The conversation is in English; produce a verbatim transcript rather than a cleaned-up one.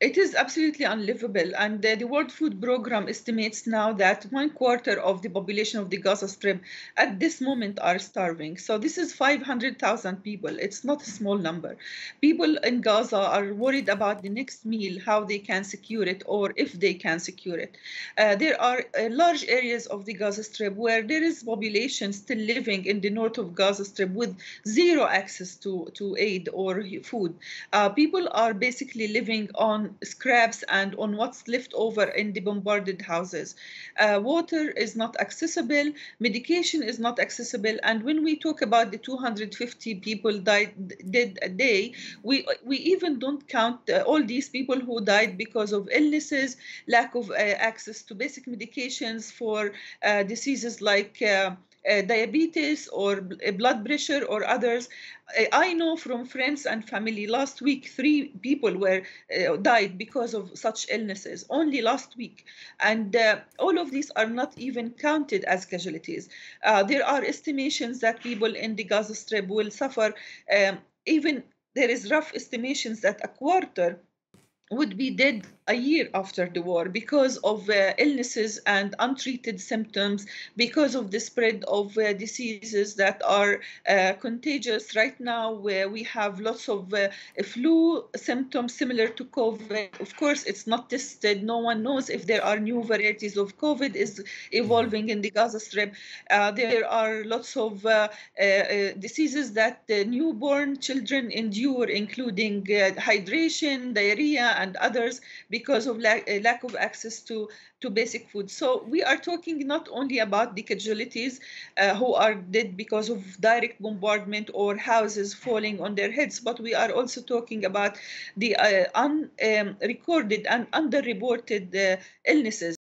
It is absolutely unlivable, and uh, the World Food Programme estimates now that one quarter of the population of the Gaza Strip at this moment are starving. So this is five hundred thousand people. It's not a small number. People in Gaza are worried about the next meal, how they can secure it, or if they can secure it. Uh, there are uh, large areas of the Gaza Strip where there is population still living in the north of Gaza Strip with zero access to, to aid or food. Uh, people are basically living on scraps and on what's left over in the bombarded houses. Uh, water is not accessible, medication is not accessible, and when we talk about the two hundred fifty people died, dead a day, we, we even don't count uh, all these people who died because of illnesses, lack of uh, access to basic medications for uh, diseases like uh, Uh, diabetes or bl- blood pressure or others. I, I know from friends and family last week three people were uh, died because of such illnesses, only last week. And uh, all of these are not even counted as casualties. Uh, there are estimations that people in the Gaza Strip will suffer. Um, even there is rough estimations that a quarter would be dead a year after the war because of uh, illnesses and untreated symptoms, because of the spread of uh, diseases that are uh, contagious. Right now, where we have lots of uh, flu symptoms similar to COVID. Of course, it's not tested. No one knows if there are new varieties of COVID is evolving in the Gaza Strip. Uh, there are lots of uh, uh, diseases that uh, newborn children endure, including uh, hydration, diarrhea, and others, because of lack, uh, lack of access to, to basic food. So we are talking not only about the casualties uh, who are dead because of direct bombardment or houses falling on their heads, but we are also talking about the uh, unrecorded um, and underreported uh, illnesses.